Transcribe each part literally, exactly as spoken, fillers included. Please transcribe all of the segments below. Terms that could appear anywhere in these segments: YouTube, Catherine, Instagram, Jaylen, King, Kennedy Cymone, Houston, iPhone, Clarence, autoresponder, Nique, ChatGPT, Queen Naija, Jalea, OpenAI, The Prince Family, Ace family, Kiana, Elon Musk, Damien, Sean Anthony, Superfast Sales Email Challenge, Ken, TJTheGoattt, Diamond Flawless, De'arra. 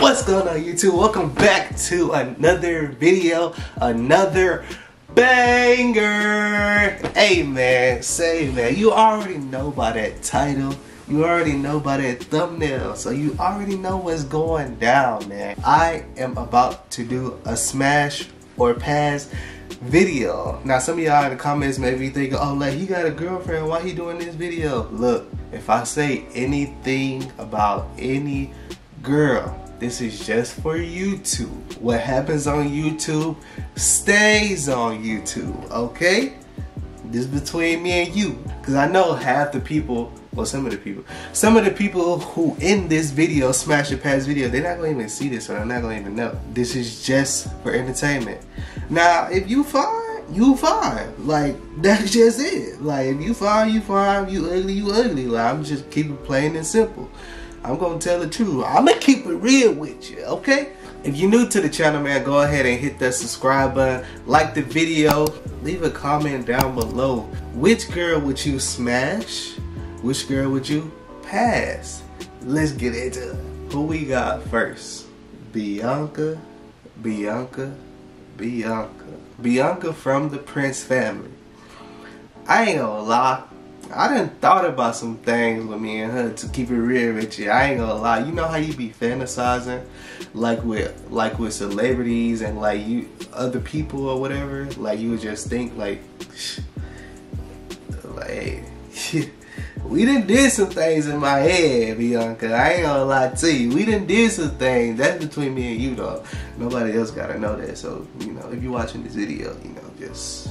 What's going on, YouTube? Welcome back to another video, another banger. Hey man, say man, you already know by that title, you already know by that thumbnail, so you already know what's going down, man. I am about to do a smash or pass video. Now some of y'all in the comments may be thinking, oh, like, he got a girlfriend, why he doing this video? Look, if I say anything about any girl, this is just for YouTube. What happens on YouTube stays on YouTube, okay? This is between me and you, because I know half the people, well, some of the people, some of the people who in this video, smash the past video, they're not going to even see this, or they're not going to even know. This is just for entertainment. Now, if you fine, you fine. Like, that's just it. Like, if you fine, you fine. You ugly, you ugly. Like, I'm just keeping it plain and simple. I'm going to tell the truth. I'm going to keep it real with you, okay? If you're new to the channel, man, go ahead and hit that subscribe button, like the video, leave a comment down below. Which girl would you smash? Which girl would you pass? Let's get into it. Who we got first? Bianca, Bianca, Bianca. Bianca from the Prince Family. I ain't gonna lie, I done thought about some things with me and her, to keep it real with you. I ain't gonna lie. You know how you be fantasizing, like with like with celebrities and like you other people or whatever. Like you would just think like, like we done did some things in my head, Bianca. I ain't gonna lie to you. We done did some things. That's between me and you, though. Nobody else gotta know that. So you know, if you're watching this video, you know, just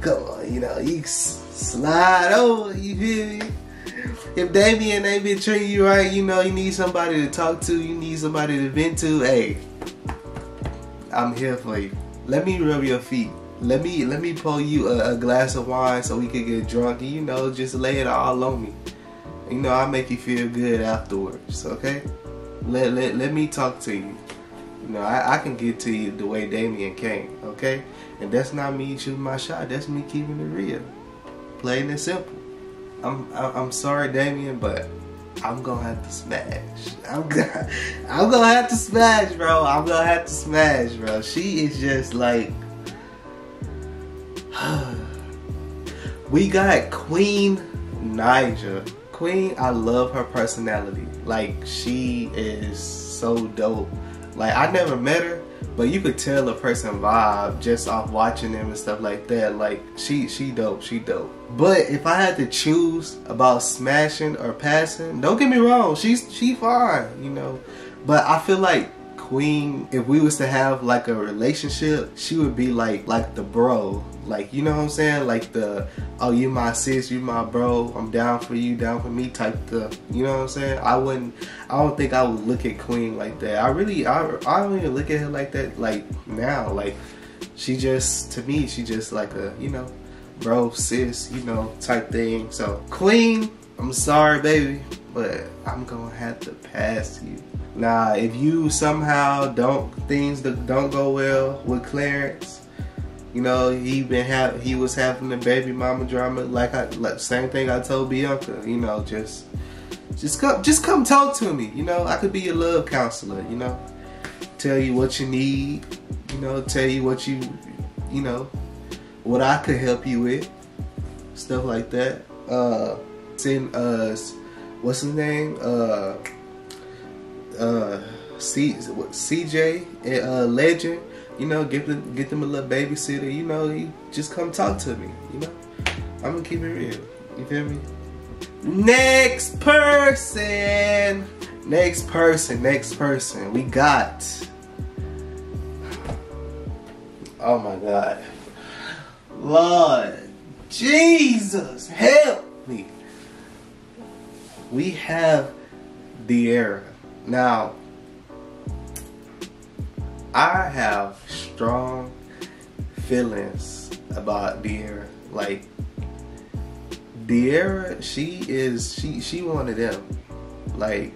come on, you know, you slide over, you feel me? If Damien ain't been treating you right, you know, you need somebody to talk to, you need somebody to vent to, hey, I'm here for you. Let me rub your feet. Let me let me pour you a, a glass of wine so we could get drunk and, you know, just lay it all on me. You know, I'll make you feel good afterwards, okay? Let, let, let me talk to you. You know, I, I can get to you the way Damien came, okay? And that's not me shooting my shot. That's me keeping it real, plain and simple. I'm I'm sorry, Damien, but I'm gonna have to smash. I'm gonna I'm gonna have to smash, bro. I'm gonna have to smash, bro. She is just like, we got Queen Naija. Queen, I love her personality. Like, she is so dope. Like, I never met her, but you could tell a person vibe just off watching them and stuff like that. Like, she she dope, she dope. But if I had to choose about smashing or passing, don't get me wrong, she's she fine, you know. But I feel like Queen, if we was to have like a relationship, she would be like like the bro. Like, you know what I'm saying? Like the, oh, you my sis, you my bro, I'm down for you, down for me type stuff. You know what I'm saying? I wouldn't, I don't think I would look at Queen like that. I really, I, I don't even look at her like that, like, now. Like, she just, to me, she just like a, you know, bro, sis, you know, type thing. So, Queen, I'm sorry, baby, but I'm gonna have to pass you. Now, if you somehow don't, things that don't go well with Clarence, you know, he been have he was having the baby mama drama, like I like same thing I told Bianca. You know, just just come just come talk to me. You know, I could be your love counselor. You know, tell you what you need. You know, tell you what you you know what I could help you with, stuff like that. Uh, send us, what's his name? Uh, uh, C what, C J, uh, Legend. You know, get them, get them a little babysitter. You know, you just come talk to me. You know, I'm gonna keep it real. You feel me? Next person, next person, next person. We got. Oh my God, Lord Jesus, help me. We have De'arra now. I have strong feelings about De'arra. Like, De'arra, she is she she one of them. Like,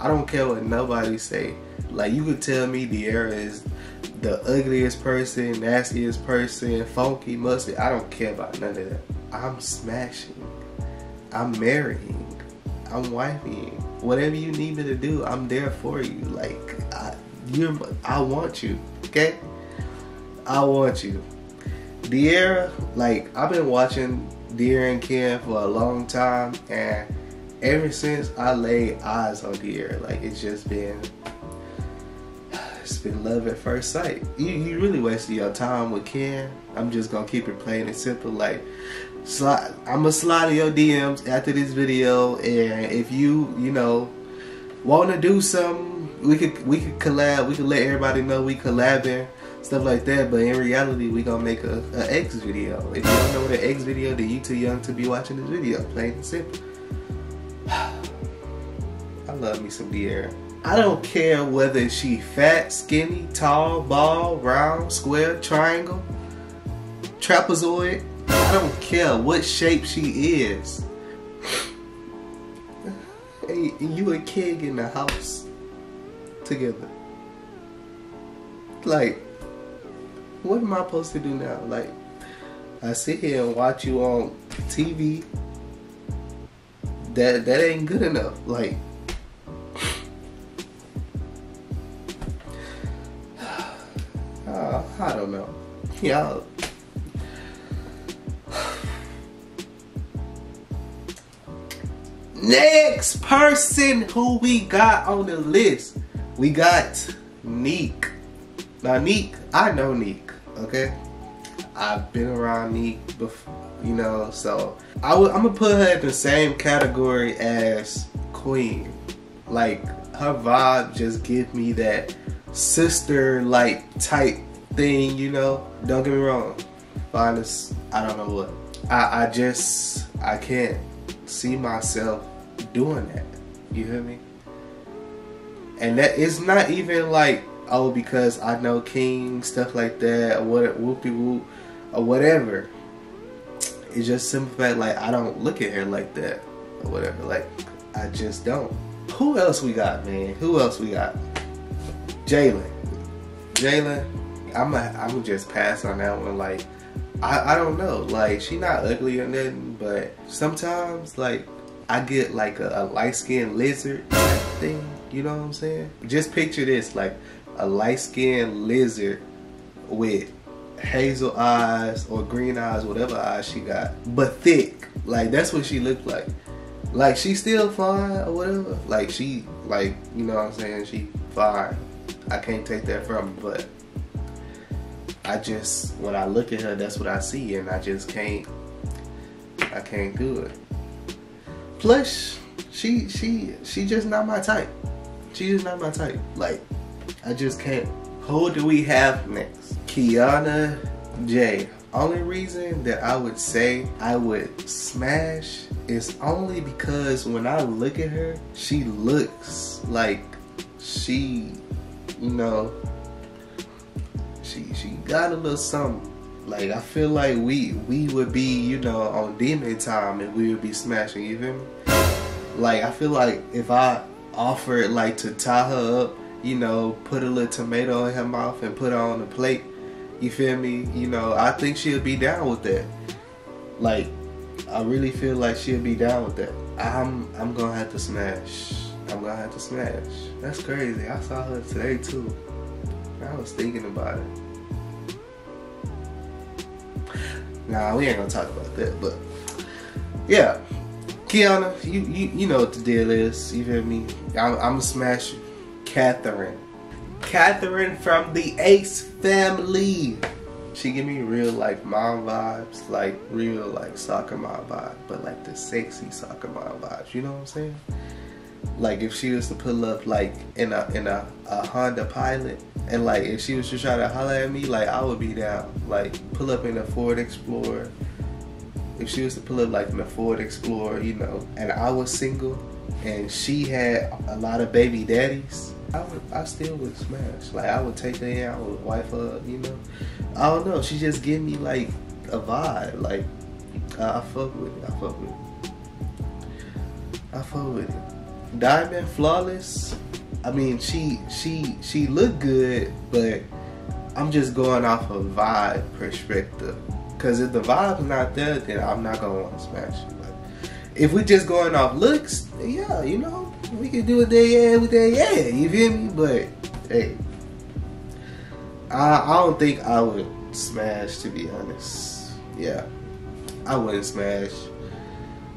I don't care what nobody say. Like, you could tell me De'arra is the ugliest person, nastiest person, funky, musty. I don't care about none of that. I'm smashing. I'm marrying. I'm wifing. whatever you need me to do, I'm there for you. Like, I, you're, I want you, okay? I want you. De'arra, like, I've been watching De'arra and Ken for a long time, and ever since I laid eyes on De'arra, like, it's just been, it's been love at first sight. You, you really wasted your time with Ken. I'm just gonna keep it plain and simple. Like, slide, I'm gonna slide in your D Ms after this video, and if you, you know, wanna do something, we could, we could collab. We could let everybody know we collabing, stuff like that. But in reality, we gonna make a, a X video. If you don't know what an X video, then you too young to be watching this video. Plain and simple. I love me some De'arra. I don't care whether she fat, skinny, tall, bald, round, square, triangle, trapezoid. I don't care what shape she is. Hey, you and King in the house together. Like, what am I supposed to do now? Like, I sit here and watch you on T V. That that ain't good enough. Like, uh, I don't know, y'all. Next person who we got on the list, we got Nique. Now Nique, I know Nique, okay? I've been around Nique before, you know, so I w I'm gonna put her in the same category as Queen. Like, her vibe just gives me that sister like type thing, you know. Don't get me wrong, honest, I don't know what. I, I just I can't see myself doing that. You hear me? And that is not even like, oh, because I know King, stuff like that, or what, whoopie whoop, or whatever. It's just simple fact, like, I don't look at her like that, or whatever. Like, I just don't. Who else we got, man? Who else we got? Jaylen. Jaylen, I'm a, I'm just pass on that one. Like, I, I don't know. Like, she not ugly or nothing, but sometimes, like, I get like a, a light-skinned lizard type thing. You know what I'm saying? Just picture this, like, a light-skinned lizard with hazel eyes or green eyes, whatever eyes she got, but thick. Like, that's what she looked like. Like, she still fine or whatever. Like, she, like, you know what I'm saying? She fine. I can't take that from her, but I just, when I look at her, that's what I see, and I just can't, I can't do it. Plus, she, she, she just not my type. She just not my type. Like, I just can't. Who do we have next? Kiana J. Only reason that I would say I would smash is only because when I look at her, she looks like she, you know, she she got a little something. Like, I feel like we we would be, you know, on demon time and we would be smashing. You feel me? Like, I feel like if I offered, like, to tie her up, you know, put a little tomato in her mouth and put her on the plate, you feel me? You know, I think she'll be down with that. Like, I really feel like she'll be down with that. I'm I'm gonna have to smash. I'm gonna have to smash. That's crazy. I saw her today too. I was thinking about it. Nah, we ain't gonna talk about that, but yeah. Kiana, you you, you know what the deal is, you feel me? I'm gonna smash you. Catherine. Catherine from the Ace family. She give me real, like, mom vibes, like real, like, soccer mom vibes, but like the sexy soccer mom vibes. You know what I'm saying? Like, if she was to pull up like in a in a, a Honda Pilot, and like if she was just trying to holler at me, like, I would be down. Like, pull up in a Ford Explorer. If she was to pull up like in a Ford Explorer, you know, and I was single, and she had a lot of baby daddies, I would, I still would smash. Like, I would take her in, I would wife her up, you know. I don't know. She just give me like a vibe. Like, I, I fuck with it. I fuck with it. I fuck with it. Diamond Flawless. I mean, she she she look good, but I'm just going off a vibe perspective. Cause if the vibe's not there, then I'm not gonna want to smash you. Like, if we just going off looks, yeah, you know, we can do what they had with that, yeah, you feel me? But hey, I, I don't think I would smash, to be honest. Yeah, I wouldn't smash.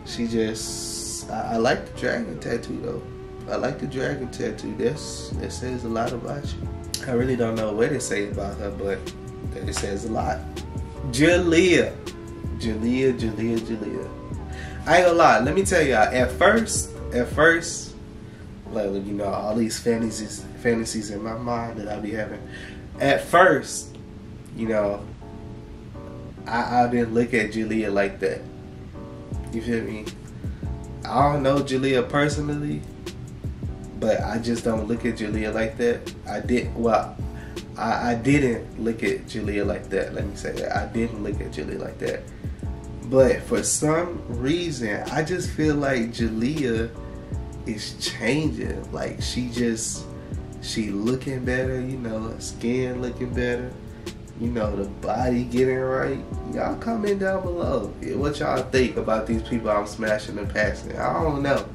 She just, I, I like the dragon tattoo though. I like the dragon tattoo. That's, that says a lot about you. I really don't know what it says about her, but it says a lot. Jalea, Jalea, Jalea, Jalea. I ain't gonna lie. Let me tell y'all. At first, at first, like you know, all these fantasies, fantasies in my mind that I be having. At first, you know, I, I didn't look at Jalea like that. You feel me? I don't know Jalea personally, but I just don't look at Jalea like that. I did well. I, I didn't look at Jalea like that. Let me say that. I didn't look at Jalea like that. But for some reason, I just feel like Jalea is changing. Like she just, she looking better, you know, her skin looking better, you know, the body getting right. Y'all comment down below what y'all think about these people I'm smashing and passing. I don't know.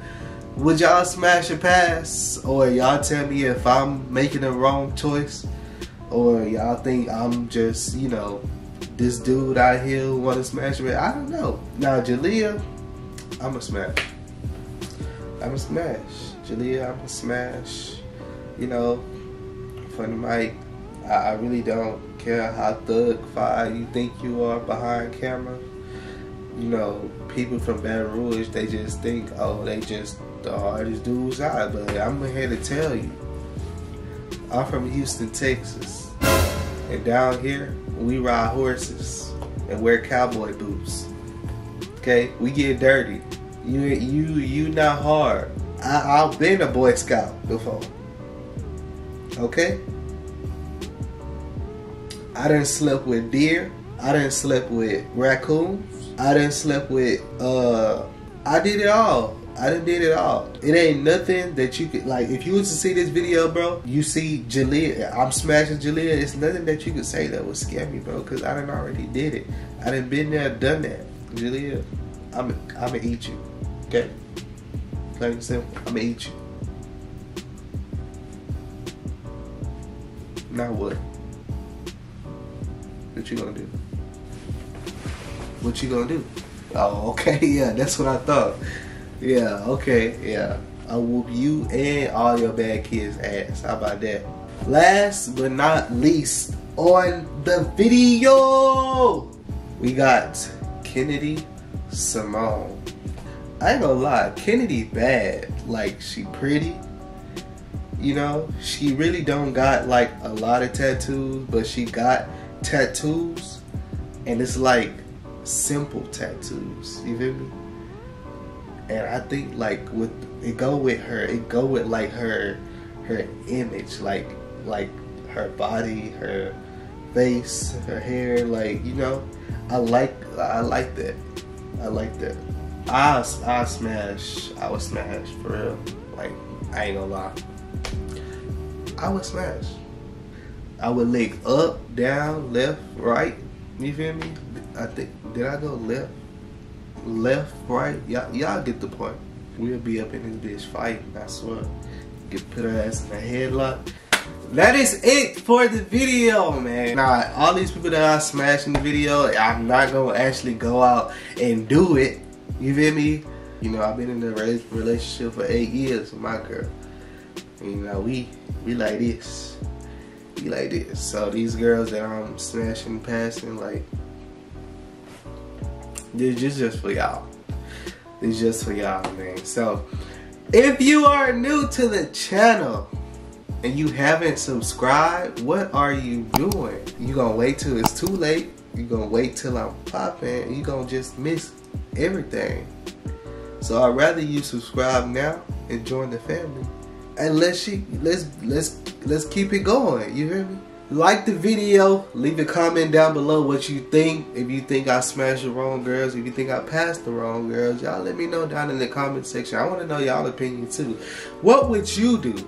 Would y'all smash and pass? Or y'all tell me if I'm making the wrong choice? Or y'all think I'm just, you know, this dude out here want to smash me? I don't know. Now, Jalea, I'm a smash. I'm a smash. Jalea, I'm a smash. You know, for the mic, I, I really don't care how thug-fied you think you are behind camera. You know, people from Baton Rouge, they just think, oh, they just the hardest dudes out. But I'm here to tell you, I'm from Houston, Texas, and down here we ride horses and wear cowboy boots. Okay, we get dirty. You you you not hard. I, I've been a Boy Scout before. Okay, I done slept with deer. I done slept with raccoons. I done slept with uh. I did it all. I done did it all. It ain't nothing that you could, like, if you was to see this video, bro, you see Jalea, I'm smashing Jalea, it's nothing that you could say that would scare me, bro, because I done already did it. I done been there, done that. Jalea, I'm I'ma eat you, okay? Like I said, I'ma eat you. Now what? What you gonna do? What you gonna do? Oh, okay, yeah, that's what I thought. Yeah, okay, yeah. I whoop you and all your bad kids' ass. How about that? Last but not least on the video, we got Kennedy Cymone. I ain't gonna lie, Kennedy bad. Like, she pretty. You know, she really don't got like a lot of tattoos, but she got tattoos, and it's like simple tattoos. You feel me? And I think like with it go with her, it go with like her, her image, like like her body, her face, her hair, like you know. I like I like that. I like that. I I smash. I would smash for real. Like I ain't gonna lie. I would smash. I would lick up, down, left, right. You feel me? I think did I go left? Left, right, y'all get the point. We'll be up in this bitch fighting, I swear. Get put her ass in a headlock. That is it for the video, man. Now, all these people that I smashed in the video, I'm not gonna actually go out and do it. You feel me? You know, I've been in a relationship for eight years with my girl. You know, we we like this. We like this. So these girls that I'm smashing, passing, like, this is just for y'all. This is just for y'all, man. So, if you are new to the channel and you haven't subscribed, what are you doing? You gonna wait till it's too late? You gonna wait till I'm popping? And you gonna just miss everything? So I'd rather you subscribe now and join the family. And let's she let's let's let's keep it going. You hear me? Like the video, leave a comment down below what you think. If you think I smashed the wrong girls, if you think I passed the wrong girls, y'all let me know down in the comment section. I want to know y'all opinion too. What would you do?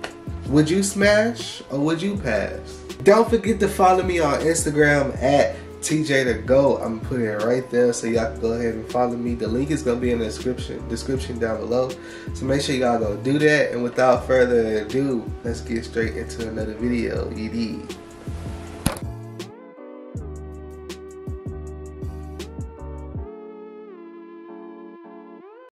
Would you smash or would you pass? Don't forget to follow me on Instagram at T J to go. I'm putting it right there so y'all can go ahead and follow me. The link is going to be in the description description down below. So make sure y'all go do that. And without further ado, let's get straight into another video. You dig?